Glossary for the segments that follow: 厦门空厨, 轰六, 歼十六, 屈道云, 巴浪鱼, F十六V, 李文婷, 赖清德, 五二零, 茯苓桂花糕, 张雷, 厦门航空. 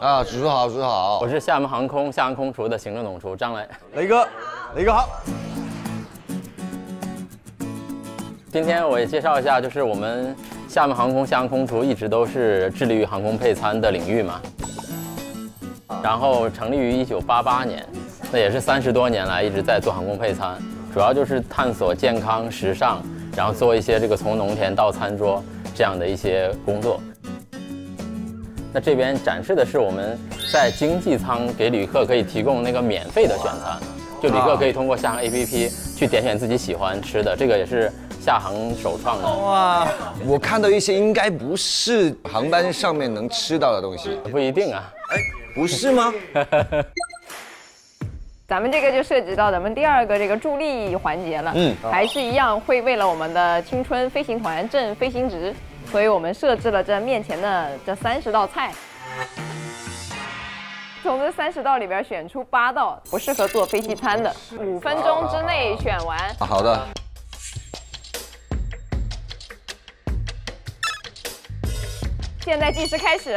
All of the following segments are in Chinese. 啊，主厨好，主厨好，我是厦门航空厦门空厨的行政总厨张雷。雷哥，雷哥好。今天我也介绍一下，就是我们厦门航空厦门空厨一直都是致力于航空配餐的领域嘛，然后成立于1988年，那也是30多年来一直在做航空配餐，主要就是探索健康、时尚，然后做一些这个从农田到餐桌这样的一些工作。 那这边展示的是我们在经济舱给旅客可以提供那个免费的选餐，就旅客可以通过厦航 APP 去点选自己喜欢吃的，这个也是厦航首创的。哇，我看到一些应该不是航班上面能吃到的东西，不一定啊。哎，不是吗？咱们这个就涉及到咱们第二个这个助力环节了，还是一样会为了我们的青春飞行团挣飞行值。 所以我们设置了这面前的这30道菜，从这30道里边选出8道不适合做飞机餐的，5分钟之内选完。好的。现在计时开始。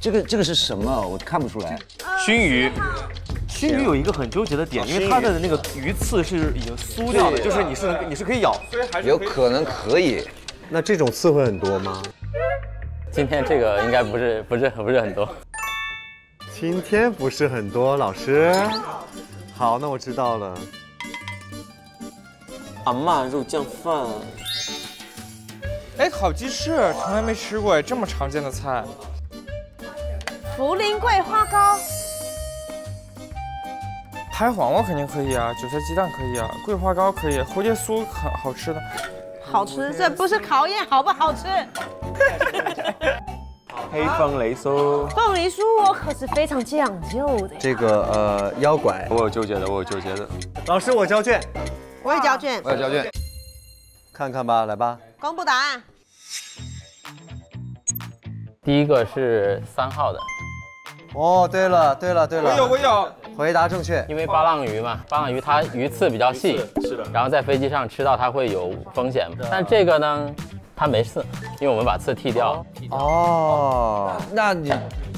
这个是什么？我看不出来。熏鱼。 熏鱼有一个很纠结的点，因为它的那个鱼刺是已经酥掉的，就是你是可以咬，有可能可以。那这种刺会很多吗？今天这个应该不是很多。今天不是很多，老师。好，那我知道了。阿嬷肉酱饭。哎，烤鸡翅从来没吃过，这么常见的菜。茯苓桂花糕。 拍黄瓜肯定可以啊，韭菜鸡蛋可以啊，桂花糕可以，蝴蝶酥很好吃的。好吃，这不是考验好不好吃。黑凤梨酥，凤梨酥我可是非常讲究的。这个腰拐，我有纠结的。老师，我交卷。我也交卷。我也交卷。看看吧，来吧。公布答案。第一个是3号的。 哦，对了，我有，回答正确，因为巴浪鱼嘛，巴浪鱼它鱼刺比较细，是的，然后在飞机上吃到它会有风险，但这个呢，它没刺，因为我们把刺剃掉。哦，那你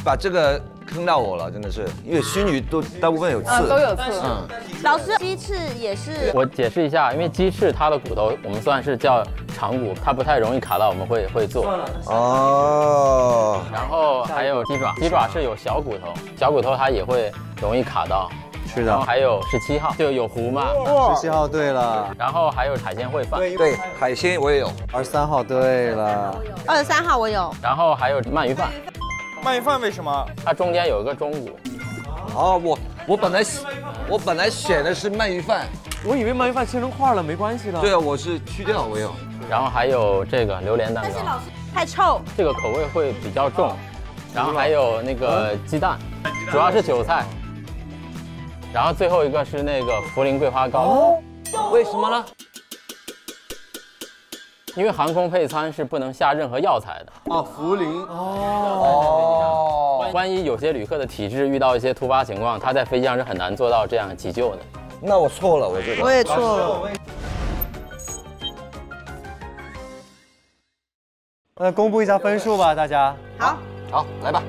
把这个坑到我了，真的是，因为熏鱼都大部分有刺，都有刺。嗯，老师，鸡翅也是。我解释一下，因为鸡翅它的骨头我们算是叫长骨，它不太容易卡到，我们会做。哦。 然后还有鸡爪，鸡爪是有小骨头，小骨头它也会容易卡到。是的。然后还有17号，就有糊嘛。17号对了。然后还有海鲜烩饭。对，海鲜我也有。23号对了。23号我有。然后还有鳗鱼饭。鳗鱼饭为什么？它中间有一个中骨。哦，我本来选的是鳗鱼饭，我以为鳗鱼饭切成块了没关系的。对啊，我是去掉我有。然后还有这个榴莲蛋糕。 太臭，这个口味会比较重，然后还有那个鸡蛋，主要是韭菜，然后最后一个是那个茯苓桂花糕，为什么呢？因为航空配餐是不能下任何药材的。哦，茯苓哦，万一有些旅客的体质遇到一些突发情况，他在飞机上是很难做到这样急救的。那我错了，我觉得我也错了。 那公布一下分数吧，大家。好，好，来吧。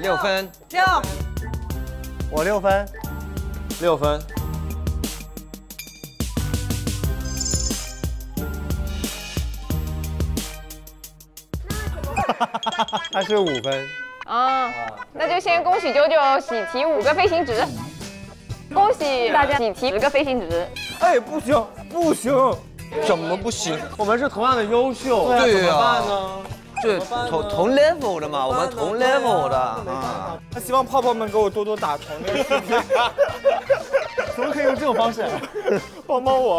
6分。6。我6分。6分。那是5分。啊，那就先恭喜九九喜提5个飞行值。恭喜大家喜提10个飞行值。 哎，不行，不行，怎么不行？我们是同样的优秀，对呀，怎么办呢？对，同 level 的嘛，我们同 level 的啊。那希望泡泡们给我多多打同那个。怎么可以用这种方式？帮帮我！